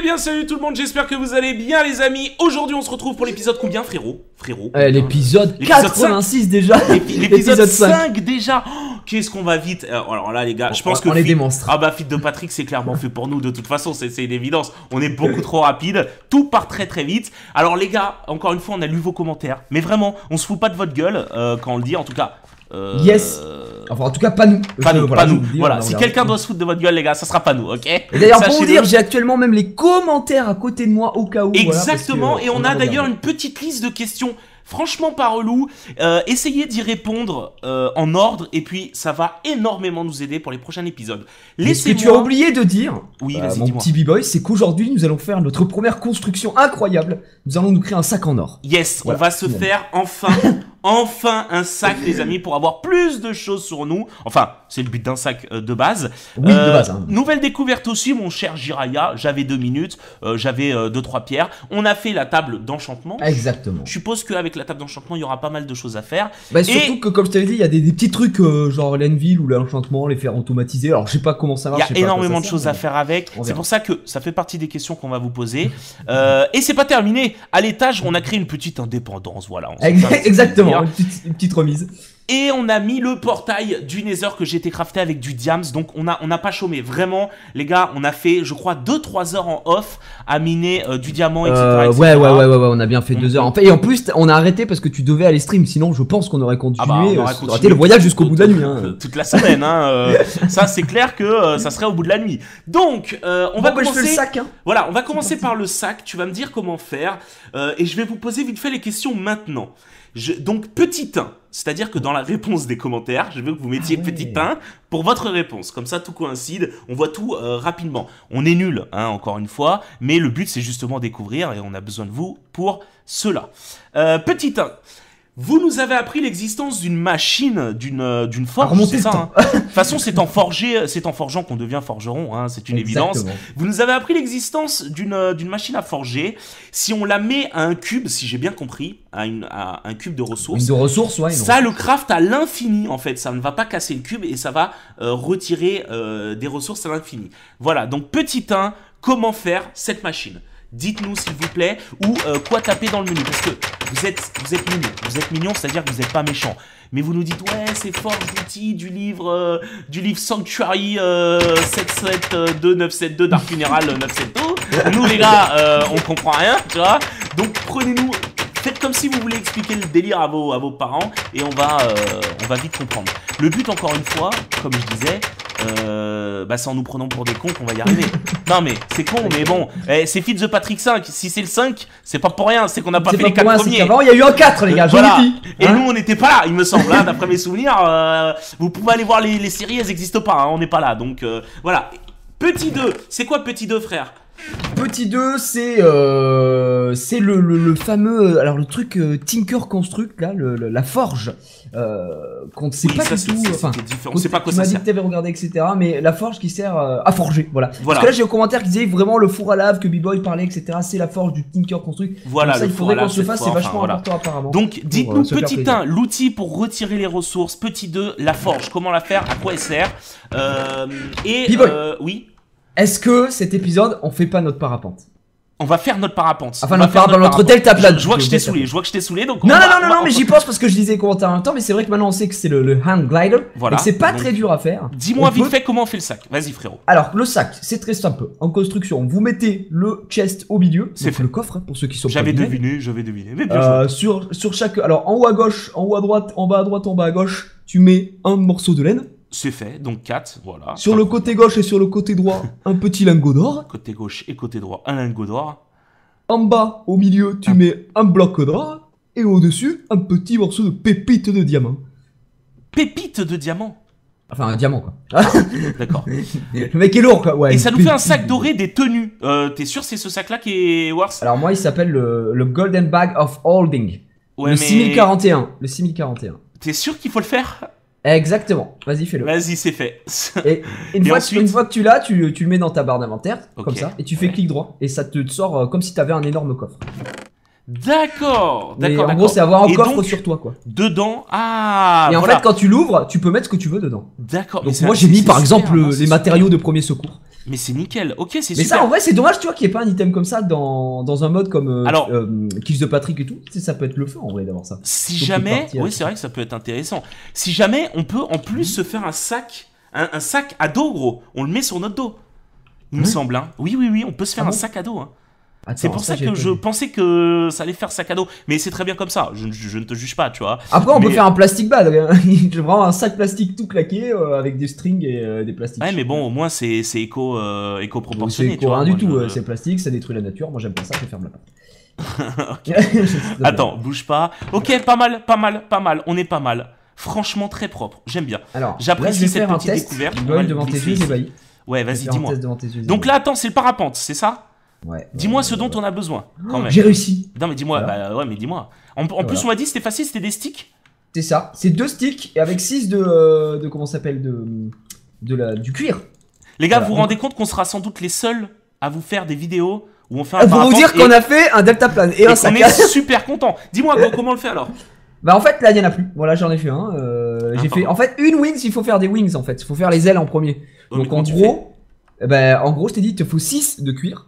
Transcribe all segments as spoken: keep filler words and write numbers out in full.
Eh bien salut tout le monde, j'espère que vous allez bien les amis. Aujourd'hui on se retrouve pour l'épisode combien frérot Frérot eh, l'épisode quatre-vingt-six déjà. L'épisode cinq déjà. Qu'est-ce qu'on va vite. Alors là les gars, bon, je pense on que... On feed... est des monstres. Ah bah Feed the Patrick c'est clairement fait pour nous de toute façon, c'est une évidence. On est beaucoup trop rapide, tout part très très vite. Alors les gars, encore une fois on a lu vos commentaires. Mais vraiment, on se fout pas de votre gueule euh, quand on le dit en tout cas. Euh... Yes. Enfin en tout cas pas nous. Pas nous, voilà, pas nous. Dis, voilà, si quelqu'un doit se foutre de votre gueule les gars, ça sera pas nous, ok. Et d'ailleurs pour vous dire, j'ai actuellement même les commentaires à côté de moi au cas où. Exactement, voilà, que, euh, et on, on a d'ailleurs une petite liste de questions franchement pas relou, euh, essayez d'y répondre euh, en ordre et puis ça va énormément nous aider pour les prochains épisodes. Laissez-moi... Ce que tu as oublié de dire, oui, euh, mon petit B-Boy, c'est qu'aujourd'hui nous allons faire notre première construction incroyable, nous allons nous créer un sac en or. Yes, voilà, on va se finalement. faire enfin, enfin un sac les amis pour avoir plus de choses sur nous, enfin c'est le but d'un sac euh, de base. Oui, euh, de base hein. Nouvelle découverte aussi mon cher Jiraya, j'avais deux minutes, euh, j'avais euh, deux trois pierres, on a fait la table d'enchantement. Exactement. Je suppose qu'avec la la table d'enchantement, il y aura pas mal de choses à faire. Bah, surtout et... que, comme je t'avais dit, il y a des, des petits trucs euh, genre l'Enville ou l'enchantement, les faire automatiser. Alors, je sais pas comment ça marche. Il y a énormément de choses à faire avec. C'est pour ça que ça fait partie des questions qu'on va vous poser. euh, et c'est pas terminé. À l'étage, on a créé une petite indépendance. Voilà. Exactement. Une petite, une petite remise. Et on a mis le portail du Nether que j'ai été crafté avec du diams. Donc on a, on a pas chômé. Vraiment, les gars, on a fait, je crois, deux trois heures en off à miner euh, du diamant, et cetera, euh, et cetera. Ouais, ouais, ouais, ouais, ouais, on a bien fait deux heures. En fait. Et en plus, on a arrêté parce que tu devais aller stream. Sinon, je pense qu'on aurait continué. Ah bah, on aurait euh, continué le voyage jusqu'au bout de la nuit. Hein. Toute la semaine. Hein, euh, ça, c'est clair que euh, ça serait au bout de la nuit. Donc, euh, on bon, va bah, commencer. Je fais le sac, hein. Voilà, on va commencer par le sac. Tu vas me dire comment faire. Euh, et je vais vous poser vite fait les questions maintenant. Je... Donc, petit un. C'est-à-dire que dans la réponse des commentaires, je veux que vous mettiez ah ouais. petit un pour votre réponse. Comme ça, tout coïncide, on voit tout euh, rapidement. On est nul, hein, encore une fois, mais le but, c'est justement découvrir et on a besoin de vous pour cela. Euh, petit un, vous nous avez appris l'existence d'une machine, d'une euh, d'une forge, c'est ça. Hein. De toute façon, c'est en, en forgeant qu'on devient forgeron, hein, c'est une Exactement. évidence. Vous nous avez appris l'existence d'une euh, d'une machine à forger. Si on la met à un cube, si j'ai bien compris... À, une, à un cube de ressources, de ressources ouais, ça le craft à l'infini en fait, ça ne va pas casser le cube et ça va euh, retirer euh, des ressources à l'infini. Voilà, donc petit un, comment faire cette machine? Dites-nous s'il vous plaît, ou euh, quoi taper dans le menu, parce que vous êtes, vous êtes mignons, vous êtes mignons, c'est-à-dire que vous n'êtes pas méchants. Mais vous nous dites, ouais, c'est forge d'outils du livre euh, du livre Sanctuary euh, sept cent soixante-deux neuf cent soixante-deux d'Art Funeral neuf cent soixante-deux. Nous les gars, euh, on comprend rien, tu vois. Donc prenez-nous... Faites comme si vous voulez expliquer le délire à vos, à vos parents et on va, euh, on va vite comprendre. Le but, encore une fois, comme je disais, euh, bah c'est en nous prenant pour des cons qu'on va y arriver. Non mais, c'est con, mais bon, eh, c'est Feed the Patrick cinq. Si c'est le cinq, c'est pas pour rien, c'est qu'on n'a pas fait pas les quatre premiers. Avant, il y a eu un quatre, les gars, je voilà. dis. Hein et nous, on n'était pas là, il me semble, hein, d'après mes souvenirs. Euh, vous pouvez aller voir les, les séries, elles n'existent pas, hein, on n'est pas là. Donc euh, voilà. Petit deux, c'est quoi petit deux, frère? Petit deux, c'est euh, c'est le, le, le fameux, alors le truc euh, Tinker Construct là, le, le, la forge euh, qu'on ne sait oui, pas ça, du tout, enfin, on ne sait pas quoi ça sert. Tu m'as dit que t'avais regardé, et cetera. Mais la forge qui sert euh, à forger, voilà. voilà. Parce que là j'ai au commentaire qui disait vraiment le four à lave que B-Boy parlait, et cetera. C'est la forge du Tinker Construct. Voilà, donc ça, le il faudrait qu'on se fasse, c'est vachement enfin, voilà. important apparemment. Donc dites-nous petit un, l'outil pour retirer les ressources. Petit deux, la forge, comment la faire, à quoi elle sert. Euh, et euh, oui. Est-ce que cet épisode, on fait pas notre parapente? On va faire notre parapente. Enfin, notre parapente, notre delta plane. Je vois que je t'ai saoulé, je vois que je t'ai saoulé. Donc non, non, non, non, mais j'y pense parce que je disais qu'on en même temps, mais c'est vrai que maintenant on sait que c'est le hand glider. Voilà. C'est pas très dur à faire. Dis-moi vite fait comment on fait le sac. Vas-y, frérot. Alors, le sac, c'est très simple. En construction, vous mettez le chest au milieu. C'est le coffre, pour ceux qui sont pas. J'avais deviné, j'avais deviné. Mais bien sûr. Sur chaque. Alors, en haut à gauche, en haut à droite, en bas à droite, en bas à gauche, tu mets un morceau de laine. C'est fait, donc quatre, voilà. Sur le côté gauche et sur le côté droit, un petit lingot d'or. Côté gauche et côté droit, un lingot d'or. En bas, au milieu, tu un... mets un bloc d'or. Et au-dessus, un petit morceau de pépite de diamant. Pépite de diamant? Enfin, un diamant, quoi. D'accord. Le mec est lourd, quoi. Ouais, et ça nous fait un sac doré des tenues. Euh, T'es sûr c'est ce sac-là qui est worth? Alors moi, il s'appelle le, le Golden Bag of Holding. Ouais, le mais... six mille quarante et un. Le six mille quarante et un. T'es sûr qu'il faut le faire? Exactement, vas-y fais-le. Vas-y c'est fait. Et une, et fois ensuite... que, une fois que tu l'as, tu, tu le mets dans ta barre d'inventaire, okay, comme ça, et tu fais ouais. clic droit, et ça te sort comme si t'avais un énorme coffre. D'accord, d'accord. En gros, c'est avoir un et coffre donc, sur toi, quoi. Dedans, ah. Et voilà. en fait, quand tu l'ouvres, tu peux mettre ce que tu veux dedans. D'accord. Donc moi, j'ai mis par exemple super, les matériaux super. de premier secours. Mais c'est nickel, ok, c'est super. Mais ça, en vrai, c'est dommage, tu vois, qu'il n'y ait pas un item comme ça dans, dans un mode comme euh, alors, euh, Feed the Patrick et tout. Ça peut être le feu, en vrai, d'avoir ça. Si Sauf jamais, oui, c'est vrai que ça peut être intéressant. Si jamais, on peut en plus se faire un sac, un, un sac à dos, gros. On le met sur notre dos, il oui. me semble. Hein. Oui, oui, oui, on peut se faire ah un bon sac à dos. Hein. C'est pour ça, ça que je pensais que ça allait faire sac à dos, mais c'est très bien comme ça, je, je, je ne te juge pas, tu vois. Après on mais... peut faire un plastic bag, vraiment un sac plastique tout claqué euh, avec des strings et euh, des plastiques. Ouais mais bon au moins c'est éco, euh, éco proportionné. C'est rien du tout, je... c'est plastique, ça détruit la nature, moi j'aime pas ça, je ferme la porte. Attends, bouge pas, ok pas mal, pas mal, pas mal, on est pas mal. Franchement très propre, j'aime bien. Alors j'apprécie cette petite découverte. Ouais vas-y dis-moi. Donc là attends c'est le parapente, c'est ça? Ouais, dis-moi ouais, ce dont ouais. on a besoin quand même. J'ai réussi. Non mais dis-moi, voilà. bah ouais mais dis-moi. En, en voilà. plus on m'a dit c'était facile, c'était des sticks. C'est ça, c'est deux sticks et avec six de, euh, de comment s'appelle de, de la du cuir. Les gars, voilà. vous vous rendez compte qu'on sera sans doute les seuls à vous faire des vidéos où on fait un. Pour vous dire et... qu'on a fait un delta plane et, et un sac. On est super content. Dis-moi comment on le fait alors. Bah en fait là il y en a plus. Voilà j'en ai fait un. Euh, J'ai fait en fait une wings. Il faut faire des wings en fait. Il faut faire les ailes en premier. Oh, donc en gros, bah, en gros je t'ai dit il te faut six de cuir.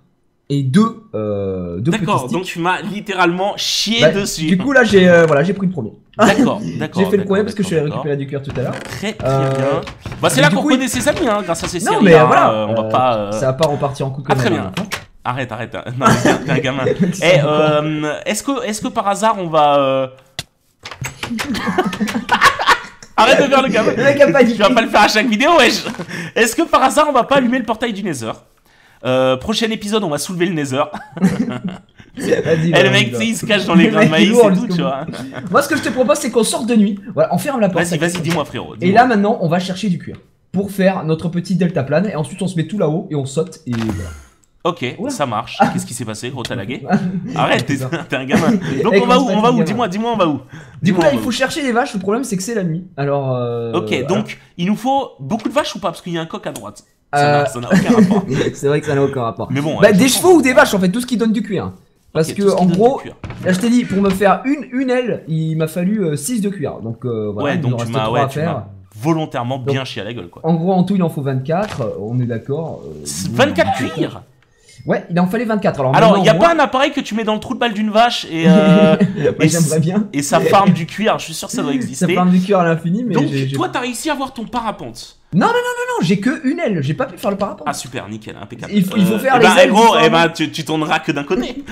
Et deux, euh, deux petits sticks. D'accord, donc tu m'as littéralement chié bah, dessus. Du coup là j'ai euh, voilà, j'ai pris le premier. D'accord, d'accord. J'ai fait le premier parce que je suis allé récupérer du cœur tout à l'heure. Très très euh, bien. Bah c'est là qu'on connaît il... ses amis hein, grâce à ces séries. Non mais hein, voilà, euh, on va euh, pas. Euh... Ça va pas repartir en coup comme ah, très bien. Hein. Arrête, arrête. Non, t'es un gamin. Eh, euh, est-ce que, est-ce que par hasard on va euh... Arrête de faire le gamin. Tu vas pas le faire à chaque vidéo, wesh. Est-ce que par hasard on va pas allumer le portail du Nether? Euh, prochain épisode, on va soulever le Nether. Et le mec, il se cache dans les grains de maïs et tout, tu vois. Moi, ce que je te propose, c'est qu'on sorte de nuit. Voilà, on ferme la porte. Vas-y, vas-y, dis-moi, frérot. Dis et moi. Là, maintenant, on va chercher du cuir pour faire notre petit delta plane. Et ensuite, on se met tout là-haut et on saute. Et voilà. Ok, ouais. ça marche. Ah. Qu'est-ce qui s'est passé, gros? T'as lagué? Arrête, t'es un gamin. Donc, on va où? On va où? Dis-moi, dis-moi, on va où? Du coup, là, il faut chercher des vaches. Le problème, c'est que c'est la nuit. Alors. Euh, ok, donc, il nous faut beaucoup de vaches ou pas? Parce qu'il y a un coq à droite. Euh... Ça n'a aucun rapport. C'est vrai que ça n'a aucun rapport. Mais bon, bah, ouais, des chevaux ou des vaches en fait, tout ce qui donne du cuir. Parce okay, que en gros, là je t'ai dit, pour me faire une, une aile, il m'a fallu six euh, de cuir. Donc euh, voilà, ouais, donc il nous reste trois ouais, à faire. Volontairement bien donc, chier à la gueule quoi. En gros, en tout, il en faut vingt-quatre, on est d'accord. Euh, vingt-quatre cuir? Ouais, il en fallait vingt-quatre. Alors, alors il n'y a moins... pas un appareil que tu mets dans le trou de balle d'une vache et, euh, ouais, et, bien. et ça farme du cuir, je suis sûr que ça doit exister. Ça farme du cuir à l'infini, mais. Donc, toi, t'as réussi à avoir ton parapente. Non, non, non, non, non, j'ai que une aile, j'ai pas pu faire le parapente. Ah, super, nickel, impeccable. Il faut, il faut faire euh, les bah, ailes. Gros, eh ben, tu, tu tourneras que d'un côté.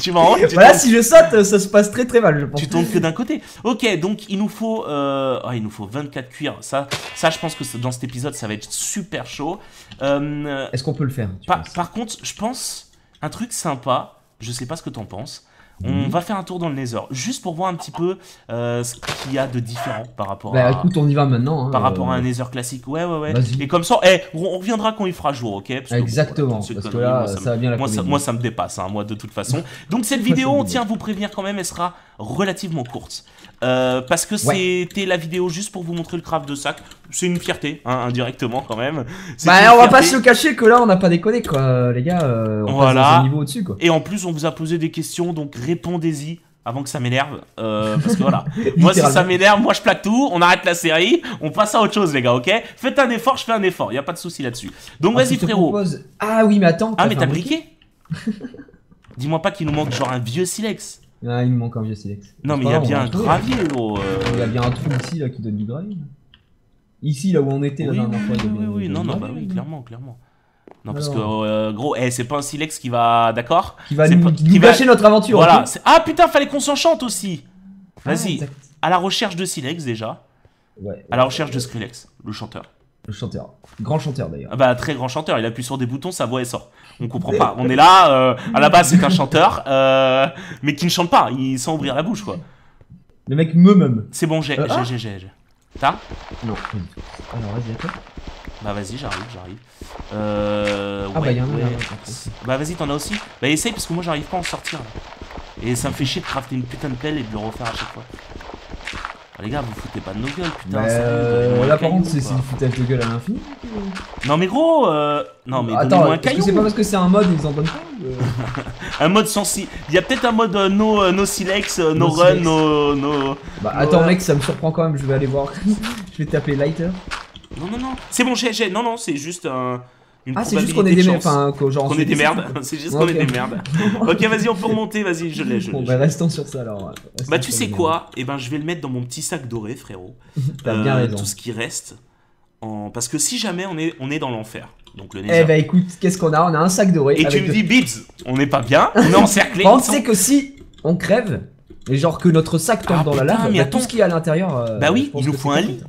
Tu m'en rends. Voilà, tournes... si je saute, ça se passe très très mal, je pense. Tu tournes que d'un côté. Ok, donc il nous faut. Euh... Oh, il nous faut vingt-quatre cuirs. Ça, ça, je pense que dans cet épisode, ça va être super chaud. Euh... Est-ce qu'on peut le faire par, par contre, je pense un truc sympa, je sais pas ce que t'en penses. On mmh. va faire un tour dans le Nether, juste pour voir un petit peu euh, ce qu'il y a de différent par rapport bah, à... Bah écoute, on y va maintenant. Hein, par euh... rapport à un Nether classique, ouais, ouais, ouais. Et comme ça, hey, on reviendra quand il fera jour, ok parce que, exactement, bon, voilà, parce que là, moi, ça, ça me... vient la moi, ça, moi, ça me dépasse, hein, moi, de toute façon. Donc cette vidéo, on tient à vous prévenir quand même, elle sera relativement courte. Euh, parce que ouais. c'était la vidéo juste pour vous montrer le craft de sac. C'est une fierté, hein, indirectement quand même. Bah on va pas se le cacher que là on n'a pas déconné quoi, les gars. Euh, on voilà. passe dans un niveau au-dessus quoi. Et en plus on vous a posé des questions, donc répondez-y avant que ça m'énerve. Euh, parce que voilà, moi si ça m'énerve, moi je plaque tout, on arrête la série, on passe à autre chose les gars, ok? Faites un effort, je fais un effort, y a pas de souci là-dessus. Donc vas-y frérot. Propose... Ah oui mais attends. Ah mais t'as briqué? Dis-moi pas qu'il nous manque genre un vieux silex. Ah, il me manque un vieux silex. Non, mais il y a bien un gravier, gros. Il y a bien un trou ici là qui donne du gravier. Ici, là où on était, oui, là, oui, oui, oui, oui, non, non, bah oui, clairement, clairement. Non, parce que, euh, gros, eh, c'est pas un silex qui va, d'accord? Qui va nous, pas, qui nous va... gâcher notre aventure. Voilà. Ah putain, fallait qu'on s'enchante aussi. Vas-y, ah, à la recherche de silex déjà. Ouais, ouais, à la recherche ouais, ouais. de Skrillex, le chanteur. Le chanteur, grand chanteur d'ailleurs. Bah très grand chanteur, il appuie sur des boutons, sa voix elle sort. On comprend pas, on est là, euh, à la base c'est un chanteur, euh, mais qui ne chante pas, il sent ouvrir la bouche quoi. Le mec me même. C'est bon, j'ai, euh, j'ai, ah j'ai, j'ai, j'ai. T'as? Non. Alors vas-y, attends. Bah vas-y, j'arrive, j'arrive. Euh... Ah ouais, bah y'en a ouais. un. Bah vas-y, t'en as aussi? Bah essaye parce que moi j'arrive pas à en sortir. Et ça me fait chier de crafter une putain de pelle et de le refaire à chaque fois. Les gars, vous foutez pas de nos gueules, putain. Euh, là, par contre, c'est une foutage de gueule à l'infini. Non, mais gros, euh... non, mais attends, un caillou. C'est pas parce que c'est un mode, ils en donnent pas. Euh... un mode sans si. Il y a peut-être un mode euh, no, euh, no silex, no, no run, silex. no. no... Bah, no... attends, mec, ça me surprend quand même. Je vais aller voir. Je vais taper lighter. Non, non, non. C'est bon, j'ai. Non, non, c'est juste un. Une ah, c'est juste qu'on est, des, enfin, qu qu est des merdes. C'est juste qu'on okay. est des merdes. Ok, vas-y, on peut remonter. Vas-y, je l'ai. Bon, bah, restons sur ça alors. Restons bah, tu sais quoi, et eh ben, je vais le mettre dans mon petit sac doré, frérot. T'as euh, bien raison. Tout ce qui reste. En... Parce que si jamais on est, on est dans l'enfer. Donc le Nether. Eh bah, écoute, qu'est-ce qu'on a? On a un sac doré. Et avec tu me dis, Bibs, on n'est pas bien. On est encerclé. On sait que si on crève, et genre que notre sac tombe ah, dans putain, la lave, mais tout ce qu'il y a à l'intérieur. Bah oui, il nous faut un lit.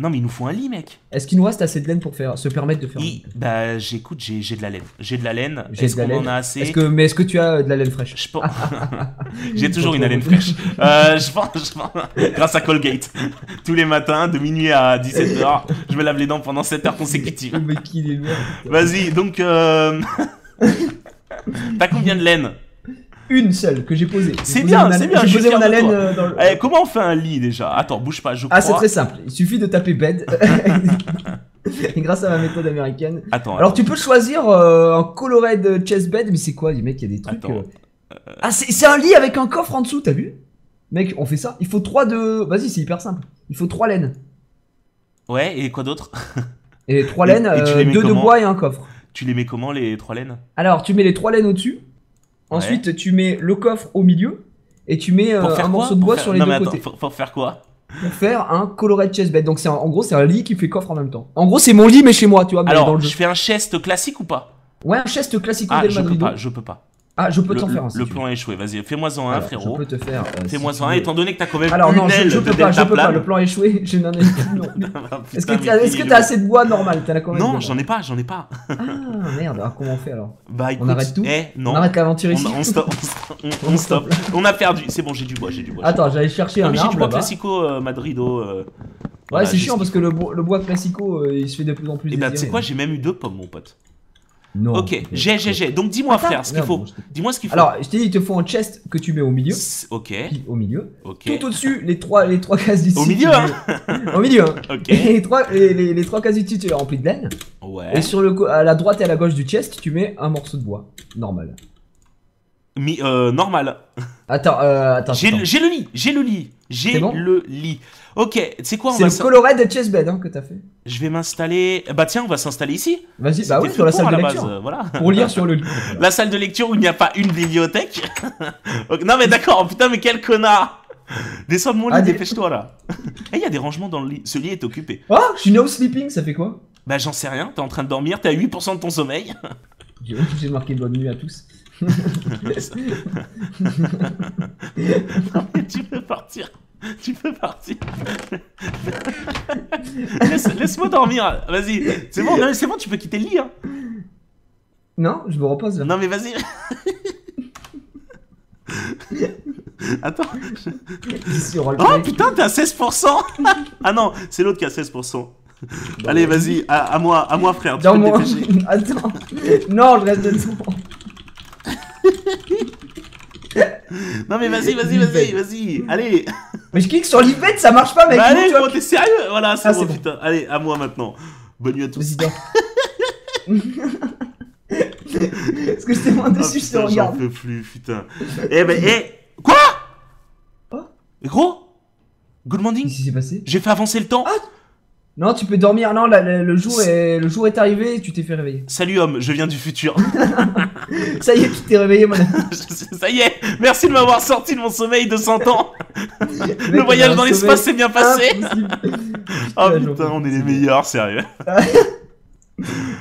Non mais il nous faut un lit, mec. Est-ce qu'il nous reste assez de laine pour faire, se permettre de faire il, un... Bah j'écoute, j'ai de la laine. J'ai de la laine. Est-ce qu'on en a assez? Est-ce que, mais est-ce que tu as de la laine fraîche? Je pense. J'ai toujours une laine fraîche. Euh, je pense, je pense. Grâce à Colgate. Tous les matins, de minuit à dix-sept heures, je me lave les dents pendant sept heures consécutives. Mais qui les merde. Vas-y, donc... Euh... T'as combien de laine? Une seule que j'ai posée. C'est bien, c'est bien. J'ai posé mon haleine dans le... Allez, comment on fait un lit déjà? Attends, bouge pas, je crois. Ah, c'est très simple. Il suffit de taper bed. Grâce à ma méthode américaine. Attends. Alors, attends. Tu peux choisir euh, un colored chest bed, mais c'est quoi, les mecs? Il y a des trucs. Euh... Ah, c'est un lit avec un coffre en dessous, t'as vu? Mec, on fait ça. Il faut trois de. Vas-y, c'est hyper simple. Il faut trois laines. Ouais, et quoi d'autre? Et trois laines, et, et euh, deux de bois et un coffre. Tu les mets comment, les trois laines? Alors, tu mets les trois laines au-dessus. Ensuite, ouais. tu mets le coffre au milieu et tu mets euh, un morceau de bois faire... sur les non, deux mais attends, côtés. Pour, pour faire quoi? Pour faire un colored chest bed. Donc, un, en gros, c'est un lit qui fait coffre en même temps. En gros, c'est mon lit, mais chez moi, tu vois. Alors, dans le jeu. Je fais un chest classique ou pas? Ouais, un chest classique. Ah, je peux pas, je peux pas. Ah, je peux t'en faire un. Si le plan a échoué, vas-y, fais-moi-en un, frérot. Je peux te faire. Euh, fais-moi-en si un, veux... étant donné que t'as quand même alors, une non, aile je, je de peux pas, je peux pas, le plan a échoué, je n'en ai pas. Est-ce que t'as est assez de bois normal? T'en as quand même? Non, j'en ai pas, j'en ai pas. Ah, merde, alors comment on fait alors? Bah, écoute, on arrête tout. Eh, non. On arrête l'aventure ici. On, on stoppe, on, on, on stoppe. On a perdu, c'est bon, j'ai du bois, j'ai du bois. Attends, j'allais chercher un arbre. J'ai du bois classico madrido. Ouais, c'est chiant parce que le bois classico, il se fait de plus en plus. Et bah, tu sais quoi, j'ai même eu deux pommes, mon pote. Non, ok, j'ai, j'ai, j'ai. Donc dis-moi, frère, ce qu'il faut. Dis-moi ce qu'il faut. Alors, je t'ai dit, il te faut un chest que tu mets au milieu. Ok. Au milieu. Okay. Tout au-dessus, les trois, les trois cases du dessus. Au milieu, hein. Au milieu. Ok. Et les trois, les, les, les trois cases du dessus, tu les remplis de laine. Ouais. Et sur le, à la droite et à la gauche du chest, tu mets un morceau de bois. Normal. Mais euh, normal. Attends, euh, attends. J'ai le lit, j'ai le lit, j'ai bon le lit. Ok, c'est quoi? C'est le colored de chestbed hein, que t'as fait. Je vais m'installer. Bah tiens, on va s'installer ici. Vas-y, bah oui, sur la salle de lecture. Base, euh, voilà. Pour lire sur le lit. Voilà. La salle de lecture où il n'y a pas une bibliothèque. Non mais d'accord, putain mais quel connard. Descends de mon lit, ah, dépêche-toi là. Eh, il y a des rangements dans le lit. Ce lit est occupé. Oh, je suis now sleeping, ça fait quoi? Bah j'en sais rien. T'es en train de dormir. T'es à huit pour cent de ton sommeil. J'ai obligé de marquer bonne nuit à tous. Non, mais tu peux partir, tu peux partir. Laisse, laisse-moi dormir, vas-y. C'est bon, c'est bon, tu peux quitter le lit. Hein. Non, je me repose. Là. Non, mais vas-y. Attends. Je... Oh putain, t'es à seize pour cent. Ah non, c'est l'autre qui a seize pour cent. Bon, allez, vas-y, à, à moi, à moi, frère. Tu peux moi... te attends, non, je reste dedans. Non mais vas-y, vas-y, vas-y, vas-y, allez. Mais je clique sur l'ivette, ça marche pas mec. Bah allez, gros, t'es sérieux? Voilà, c'est ah, bon, bon putain, allez, à moi maintenant. Bonne nuit à tous. Est-ce que je t'ai moins dessus, je te regarde? J'en peux plus, putain. Eh ben, eh quoi? Quoi? Gros, good morning. Qu'est-ce qui s'est passé? J'ai fait avancer le temps. Ah non, tu peux dormir, non, la, la, le, jour est, le jour est arrivé et tu t'es fait réveiller. Salut homme, je viens du futur. Ça y est, tu t'es réveillé, mon ami. Ça y est, merci de m'avoir sorti de mon sommeil de cent ans. Le voyage dans l'espace s'est bien passé. Oh putain, on est les meilleurs, sérieux.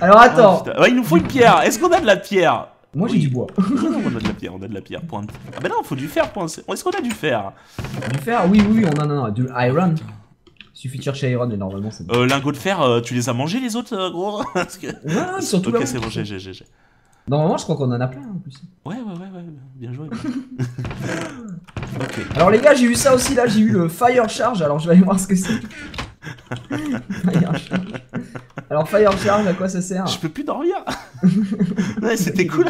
Alors attends. Oh, ouais, il nous faut une pierre, est-ce qu'on a de la pierre? Moi oui. J'ai du bois. On a de la pierre, on a de la pierre. Point. Ah ben non, faut du fer, point. Est-ce qu'on a du fer? Du fer, oui, oui, oui, on en a, a du iron. Il suffit de chercher Iron et normalement c'est bon. Euh, lingots de fer, euh, tu les as mangés les autres, euh, gros? Parce que... Ouais, ils sont tous là. Ok, c'est bon, j'ai, j'ai, j'ai. Normalement, je crois qu'on en a plein en plus. Ouais, ouais, ouais, ouais, bien joué. Ok. Alors les gars, j'ai eu ça aussi là, j'ai eu le Fire Charge, alors je vais aller voir ce que c'est. Fire Charge. Alors Fire Charge, à quoi ça sert? Je peux plus dormir. Ouais, c'était cool.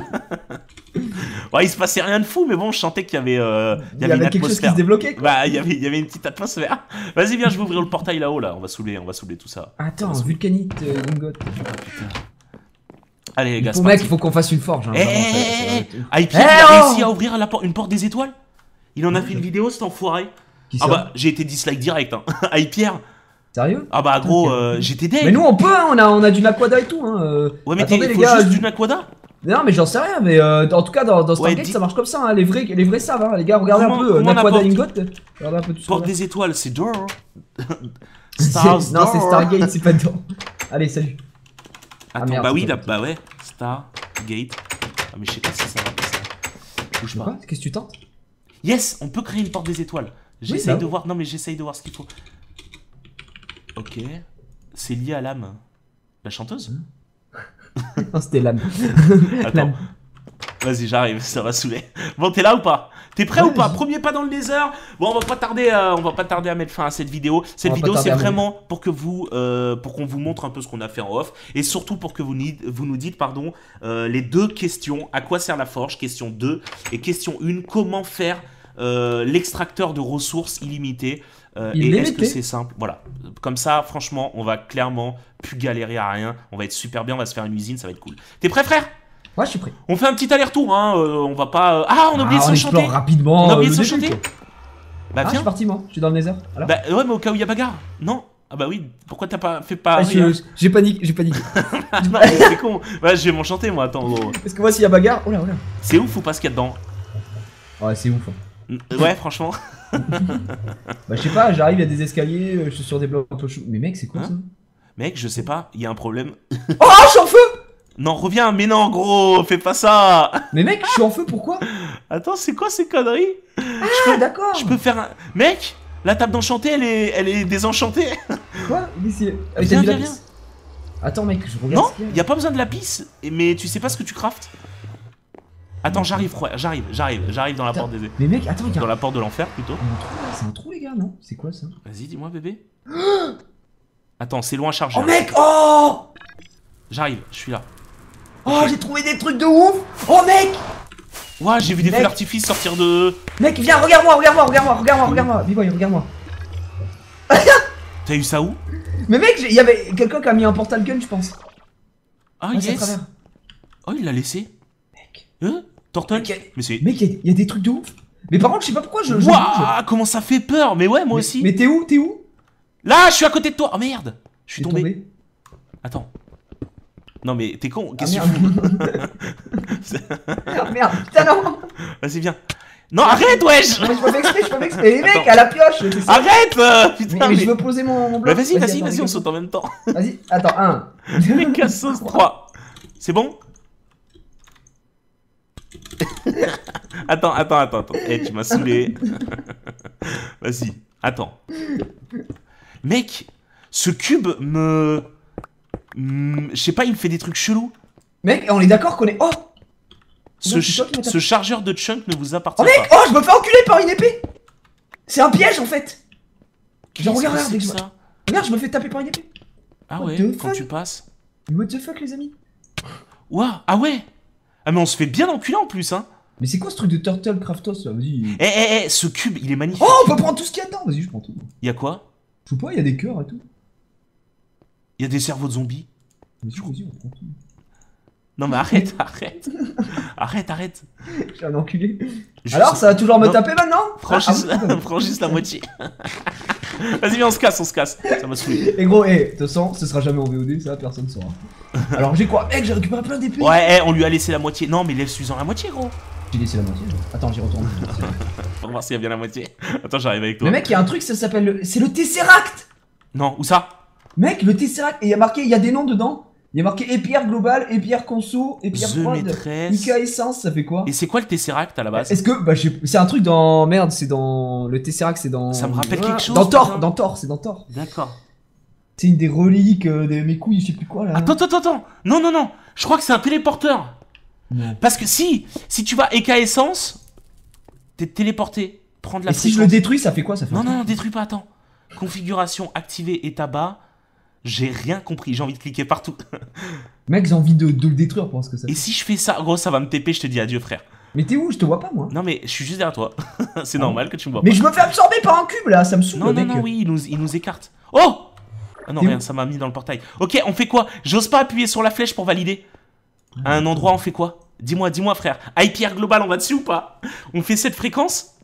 Ouais, il se passait rien de fou, mais bon, je sentais qu'il y avait, euh, il y avait, il y avait une quelque atmosphère. Chose qui se débloquait. Quoi. Bah, il y avait, il y avait une petite atmosphère. Vas-y, viens, je vais ouvrir le portail là-haut, là. On va soulever, on va soulever tout ça. Attends, vulcanite, euh, lingot. Ah, putain. Allez, les gars, c'est parti. Mec, il faut qu'on fasse une forge. Hein, hey, vraiment, hey, hey. Ah, et puis, hey, il a réussi à ouvrir la por une porte des étoiles. Il en a ouais, fait une vidéo, cet enfoiré. Qui ah bah, j'ai été dislike direct. Hein. Hi Pierre. Sérieux? Ah bah gros, euh, j'étais dead. Mais nous on peut, hein, on, a, on a du Naquadah et tout. Hein. Ouais mais attendez, les faut gars, juste du Naquadah. Non mais j'en sais rien, mais euh, en tout cas dans, dans Stargate ouais, ça marche comme ça, hein. les, vrais, les vrais savent, hein. Les gars, regardez comment, un peu, Naquadah Lingot, regardez un peu tout ça. Porte des étoiles, c'est door. Stars non c'est Stargate, c'est pas door. Allez, salut. Attends, ah, merde, bah oui, là, bah ouais, Stargate. Ah mais je sais pas si ça va ça. Bouge pas. Qu'est-ce que tu tentes? Yes, on peut créer une porte des étoiles. J'essaye oui, de voir, non mais j'essaye de voir ce qu'il faut. Ok, c'est lié à l'âme. La chanteuse? Non, c'était l'âme. Attends. Vas-y, j'arrive, ça va saouler. Bon, t'es là ou pas? T'es prêt ouais, ou pas? Premier pas dans le laser. Bon, on va pas tarder, euh, on va pas tarder à mettre fin à cette vidéo. Cette vidéo, c'est vraiment pour que vous, euh, pour qu'on vous montre un peu ce qu'on a fait en off, et surtout pour que vous, vous nous dites, pardon, euh, les deux questions. À quoi sert la forge? Question deux et question un. Comment faire euh, l'extracteur de ressources illimitées? Euh, et est-ce que c'est simple? Voilà. Comme ça, franchement, on va clairement plus galérer à rien. On va être super bien, on va se faire une usine, ça va être cool. T'es prêt, frère? Ouais, je suis prêt. On fait un petit aller-retour, hein. Euh, on va pas. Ah, on a oublié ah, de se chanter. Rapidement, on a oublié de se chanter. Quoi. Bah, viens. Ah, je suis parti, moi. Je suis dans le nether. Alors bah, ouais, mais au cas où il y a bagarre. Non. Ah, bah oui. Pourquoi t'as pas fait pas. Ah, j'ai paniqué. J'ai paniqué. C'est con. Ouais, je vais m'enchanter, moi. Attends, gros. Parce que moi, s'il y a bagarre. Oh là, oh là. C'est ouf ou pas ce qu'il y a dedans? Ouais, c'est ouf. Hein. Ouais, franchement. Bah je sais pas, j'arrive, il y a des escaliers, je suis sur des blocs un peu chou. Mais mec, c'est quoi hein ça? Mec, je sais pas, il y a un problème. Oh, je suis en feu! Non, reviens, mais non, gros, fais pas ça! Mais mec, je suis en feu, pourquoi? Attends, c'est quoi ces conneries? Ah, d'accord! Je peux faire un. Mec, la table d'enchanté, elle est... elle est désenchantée! Quoi? Ah, viens, viens, viens. Attends, mec, je regarde. Non, il y a pas besoin de lapis, mais tu sais pas ce que tu craftes? Attends, j'arrive, j'arrive, j'arrive, j'arrive dans la attends, porte des... Mais mec, attends, regarde. Dans la porte de l'enfer, plutôt. C'est un trou, les gars, non? C'est quoi, ça? Vas-y, dis-moi, bébé. Attends, c'est loin chargé. Oh, mec, oh! J'arrive, je suis là. Oh, okay, j'ai trouvé des trucs de ouf! Oh, mec! Ouah, j'ai vu des feux d'artifice sortir de... Mec, viens, regarde-moi, regarde-moi, regarde-moi, regarde-moi, regarde-moi. B-boy, regarde-moi. T'as eu ça où? Mais mec, il y avait quelqu'un qui a mis un portal gun, je pense. Ah, là, yes. Oh, il l'a laissé. Hein? Tortone? Mais c'est... Mec, il y, y a des trucs de ouf. Mais par contre, je sais pas pourquoi je... Wouah, comment ça fait peur. Mais ouais, moi mais, aussi. Mais t'es où? T'es où? Là, je suis à côté de toi. Oh merde. Je suis tombé. tombé. Attends. Non mais t'es con. Qu'est-ce que tu fous? Ah merde, putain non. Vas-y, viens. Non, arrête, wesh. Mais je peux m'exprimer, je peux m'exprimer. Les mecs, à la pioche. Arrête euh, putain, mais, mais, mais je veux poser mon, mon bloc. Bah vas-y, vas-y, vas-y, on saute en même temps. Vas-y, attends, un. Les cassos, trois. C'est bon? Attends, attends, attends, attends. Hey, tu m'as saoulé. Vas-y, attends. Mec, ce cube me... Mmh, je sais pas, il me fait des trucs chelous. Mec, on est d'accord qu'on est... Oh ce, non, ch est ce chargeur de chunk ne vous appartient pas. Oh mec, pas. Oh, je me fais enculer par une épée. C'est un piège, en fait. Genre, regarde, regarde, je... regarde, je me fais taper par une épée. Ah what ouais, quand tu passes. What the fuck, les amis. Ouah, ah ouais. Ah mais on se fait bien enculer en plus hein. Mais c'est quoi ce truc de Turtle Craftos là? Vas-y. Eh eh eh, ce cube il est magnifique. Oh on peut prendre tout ce qu'il y a dedans. Vas-y je prends tout. Y'a quoi? Je sais pas, y'a des cœurs et tout. Y'a des cerveaux de zombies. Mais je crois on prend tout. Non mais arrête, arrête. Arrête, arrête. Je suis un enculé. Je Alors sais... ça va toujours me non. taper maintenant. Franchisse ah, ah, la moitié. Vas-y viens on se casse, on se casse. Ça m'a saoulé. Et gros, eh, de toute façon, ce sera jamais en V O D, ça personne saura. Alors j'ai quoi? Mec, j'ai récupéré plein d'épées. Ouais, eh, on lui a laissé la moitié. Non, mais laisse-lui en la moitié, gros. J'ai laissé la moitié. Attends, j'y retourne. On va voir s'il y a bien la moitié. Attends, j'arrive avec toi. Mais mec, il y a un truc, ça s'appelle le... C'est le Tesseract. Non, où ça? Mec, le Tesseract, et il y a marqué, il y a des noms dedans. Il y a marqué Épierre Global, Épierre Conso, Épierre Froide, Mika Essence, ça fait quoi? Et c'est quoi le Tesseract à la base? Est-ce que. Bah, c'est un truc dans. Merde, c'est dans. Le Tesseract, c'est dans. Ça me rappelle quelque chose. Dans Thor, dans Thor, c'est dans Thor. D'accord. C'est une des reliques, euh, des mes couilles, je sais plus quoi là. Attends, attends, attends. Non, non, non. Je crois que c'est un téléporteur. Non. Parce que si, si tu vas Eka Essence, t'es téléporté. Prendre la. Et si je le détruis, ça fait quoi? Ça fait. Non, non, non, détruis pas, attends. Configuration, activer et tabac. J'ai rien compris, j'ai envie de cliquer partout. Mec, j'ai envie de, de le détruire pour ce que ça fait. Et si je fais ça, gros, ça va me T P, je te dis adieu, frère. Mais t'es où? Je te vois pas, moi. Non, mais je suis juste derrière toi. C'est ah normal que tu me vois pas. Mais je me fais absorber par un cube là, ça me saoule. Non, non, non, oui, il nous, il nous écarte. Oh. Ah non, rien, ça m'a mis dans le portail. Ok, on fait quoi? J'ose pas appuyer sur la flèche pour valider. À un endroit, on fait quoi? Dis-moi, dis-moi, frère. Hyper Global, on va dessus ou pas? On fait cette fréquence?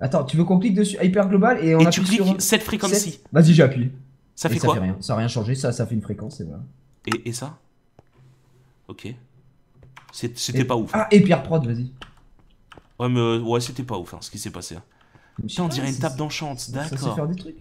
Attends, tu veux qu'on clique dessus Hyper Global et on et appuie tu cliques sur... cette fréquence-ci. Vas-y, j'ai appuyé. Ça et fait ça quoi fait rien. Ça n'a rien changé, ça, ça fait une fréquence et voilà. Et, et ça ok. C'était pas ouf. Ah, et Pierre Prod, vas-y. Ouais, mais ouais, c'était pas ouf hein, ce qui s'est passé. Hein. Putain, on dirait une table d'enchant, d'accord. Faire des trucs.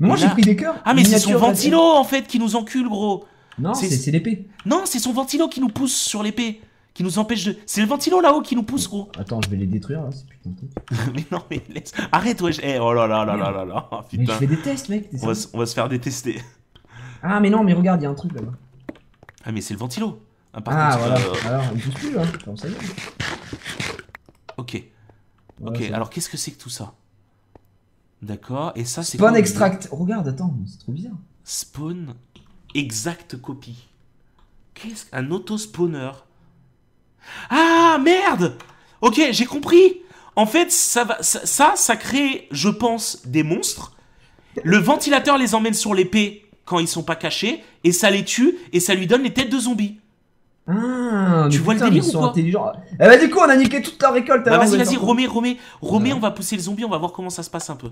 Mais moi j'ai pris des cœurs. Ah, mais c'est son ventilo en fait qui nous encule, gros. Non, c'est l'épée. Non, c'est son ventilo qui nous pousse sur l'épée. Qui nous empêche de. C'est le ventilo là-haut qui nous pousse, gros. Attends, je vais les détruire là, c'est putain de mais non, mais laisse. Arrête, wesh. Eh, oh là là là là là là. Putain. Mais je fais des tests, mec. On va, on va se faire détester. Ah, mais non, mais regarde, il y a un truc là-bas. Ah, mais c'est le ventilo. Ah, par ah contre, voilà. Euh... Alors, il pousse plus là. Enfin, ça y est. Ok. Ok, ouais, alors qu'est-ce que c'est que tout ça? D'accord, et ça c'est... Spawn quoi, extract. Regarde, attends, c'est trop bizarre. Spawn exact copie. Qu'est-ce qu'un auto-spawner? Ah, merde. Ok, j'ai compris. En fait, ça, va... ça, ça, ça crée, je pense, des monstres. Le ventilateur les emmène sur l'épée quand ils sont pas cachés, et ça les tue, et ça lui donne les têtes de zombies. Ah, tu vois putain, le délire ou quoi? Eh bah du coup on a niqué toute la récolte. Bah vas-y vas-y remets remets remets on va pousser le zombie, on va voir comment ça se passe un peu.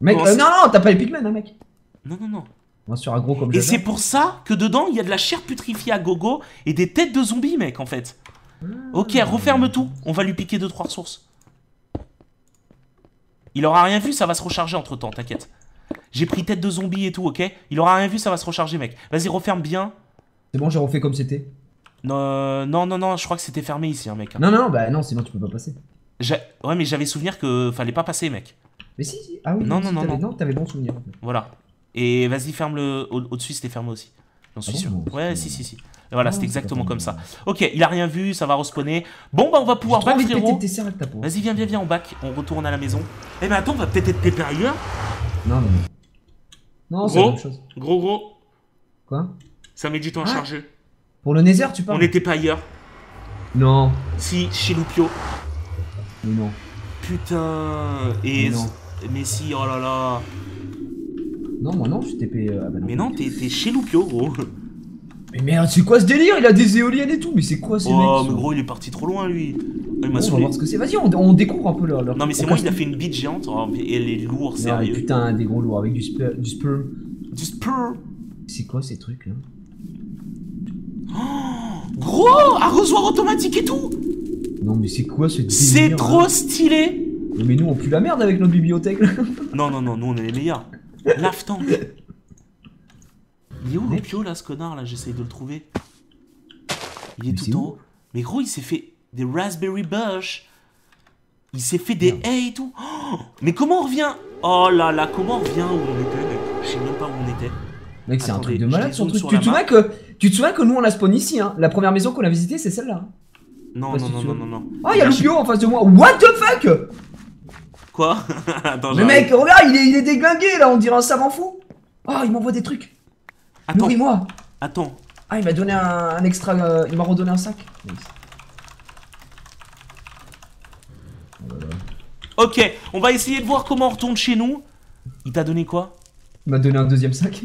Mec euh, non non t'as pas les pigmen hein mec. Non non non. On va sur un gros comme. Et c'est pour ça que dedans il y a de la chair putrifiée à gogo et des têtes de zombies mec en fait. Ah, ok referme tout, on va lui piquer deux trois ressources. Il aura rien vu, ça va se recharger entre temps, t'inquiète. J'ai pris tête de zombie et tout ok. Il aura rien vu, ça va se recharger mec. Vas-y referme bien. C'est bon j'ai refait comme c'était. Non, non, non, non, je crois que c'était fermé ici, hein, mec. Non, non, bah non, sinon tu peux pas passer. Ouais, mais j'avais souvenir que fallait pas passer, mec. Mais si, si. Ah oui, non, non, non, non, non, t'avais bon souvenir. Voilà. Et vas-y, ferme le. Au-dessus, c'était fermé aussi. J'en suis sûr. Ouais, si, si, si. Voilà, c'était exactement comme ça. Ok, il a rien vu, ça va respawner. Bon, bah, on va pouvoir back, frérot. Vas-y, viens, viens, viens, on back. On retourne à la maison. Eh, mais attends, on va peut-être être pépé ailleurs. Non, non. Non, c'est la même chose. Gros, gros. Quoi? Ça met du temps à charger. Pour le Nether, tu parles? On n'était pas ailleurs. Non. Si, chez Loupio. Mais non. Putain. Et mais, non. mais si, oh là là. Non, moi non, je t'ai payé. Ah, bah non. Mais non, t'es chez Loupio, gros. Mais merde, c'est quoi ce délire? Il a des éoliennes et tout, mais c'est quoi ces oh, mecs? Oh, mais sont... gros, il est parti trop loin, lui. Il m'a saoulé. On va voir ce que c'est. Vas-y, on, on découvre un peu leur. leur... Non, mais c'est moi qui l'a fait une bite géante. Et elle est lourde, sérieux. Putain, des gros lourds avec du sperme. Du sperme. Du sperme. C'est quoi ces trucs là? Oh, gros, arrosoir automatique et tout. Non mais c'est quoi ce délire? C'est trop stylé. Mais nous on pue la merde avec notre bibliothèque là. Non non non, nous on est les meilleurs. Lave-tank. Il est où le pio là ce connard là? J'essaye de le trouver. Il est mais tout est en haut. Mais gros il s'est fait des raspberry bush. Il s'est fait des haies et tout. Oh, mais comment on revient? Oh là là, comment on revient où on était mec? Je sais même pas où on était. Mec c'est un truc de malade son truc. Tu te souviens que... Tu te souviens que nous on la spawn ici, hein? La première maison qu'on a visitée c'est celle-là. Non, non, non, non, non, non. Ah, y'a Loupio en face de moi. What the fuck? Quoi? Attends, mais mec, regarde, il est, il est déglingué là, on dirait un savant fou. Ah, il m'envoie des trucs. Attends. Nourris-moi. Attends. Ah, il m'a donné un, un extra. Euh, il m'a redonné un sac. Voilà. Ok, on va essayer de voir comment on retourne chez nous. Il t'a donné quoi? Il m'a donné un deuxième sac.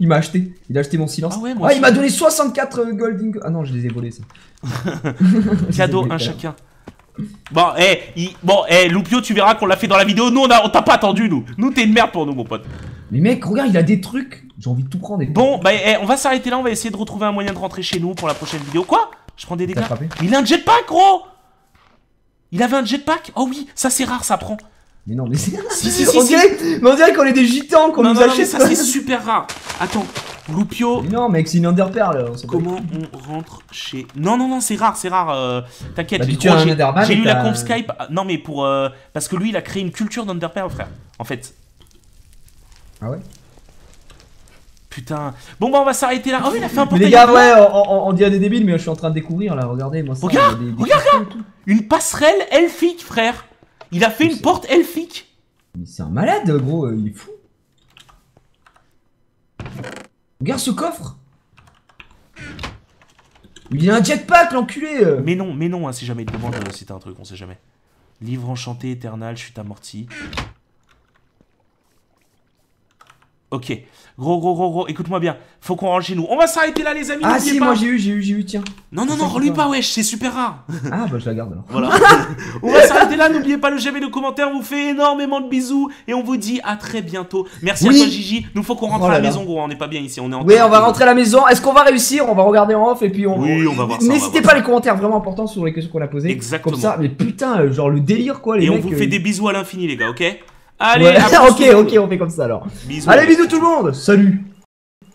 Il m'a acheté. Il a acheté mon silence. Ah, ouais, moi ah il m'a donné soixante-quatre golden. Ah non, je les ai volés, ça. Cadeau, un chacun. Bon, eh, hey, il... bon, hey, Loupio, tu verras qu'on l'a fait dans la vidéo. Nous, on a... on t'a pas attendu, nous. Nous, t'es une merde pour nous, mon pote. Mais mec, regarde, il a des trucs. J'ai envie de tout prendre. Et... Bon, bah, hey, on va s'arrêter là. On va essayer de retrouver un moyen de rentrer chez nous pour la prochaine vidéo. Quoi? Je prends des dégâts. Il a un jetpack, gros. Il avait un jetpack? Oh oui, ça, c'est rare, ça prend. Mais non, mais c'est... Si, si, si, on dirait si. qu'on est des gitans, qu'on nous non, achète. Non, ça c'est super rare. Attends, Loupio... Mais non, mec, c'est une underpearl. Là. On Comment on rentre chez... Non, non, non, c'est rare, c'est rare. Euh, T'inquiète, bah, j'ai lu la conf Skype. Non, mais pour... Euh, parce que lui, il a créé une culture d'underpearl, frère. En fait. Ah ouais? Putain. Bon, bah, on va s'arrêter là. Oh, il a fait un portail. Mais les gars, ouais, on, on dit à des débiles, mais je suis en train de découvrir, là. Regardez, moi, ça... Regarde, des, des regarde, regarde. Une passerelle elfique, frère. Il a fait une porte elfique. Mais c'est un malade, gros, il est fou. Regarde ce coffre. Il a un jetpack, l'enculé. Mais non, mais non, hein, si jamais il te demande si t'as un truc, on sait jamais. Livre enchanté, éternel, chute amortie. Ok. Gros, gros, gros, gros, écoute-moi bien. Faut qu'on rentre chez nous. On va s'arrêter là, les amis. Ah si, pas. Moi j'ai eu, j'ai eu, j'ai eu, tiens. Non, non, non, relis pas, wesh, c'est super rare. Ah bah je la garde alors. Voilà. On va s'arrêter là. N'oubliez pas le j'aime et le commentaire. On vous fait énormément de bisous. Et on vous dit à très bientôt. Merci oui. à toi, Gigi. Nous faut qu'on rentre oh là à la là. maison, gros. On n'est pas bien ici. On est en Oui, on va rentrer à la maison. Est-ce qu'on va réussir? On va regarder en off et puis on. Oui, on va voir. N'hésitez pas, les commentaires vraiment importants sur les questions qu'on a posées. Exactement. Comme ça, mais putain, genre le délire quoi, les Et mecs, on vous fait euh... des bisous à l'infini, les gars, ok? Allez, ouais. ok, ok, on fait comme ça alors. Bisous. Allez, bisous tout le monde. Salut.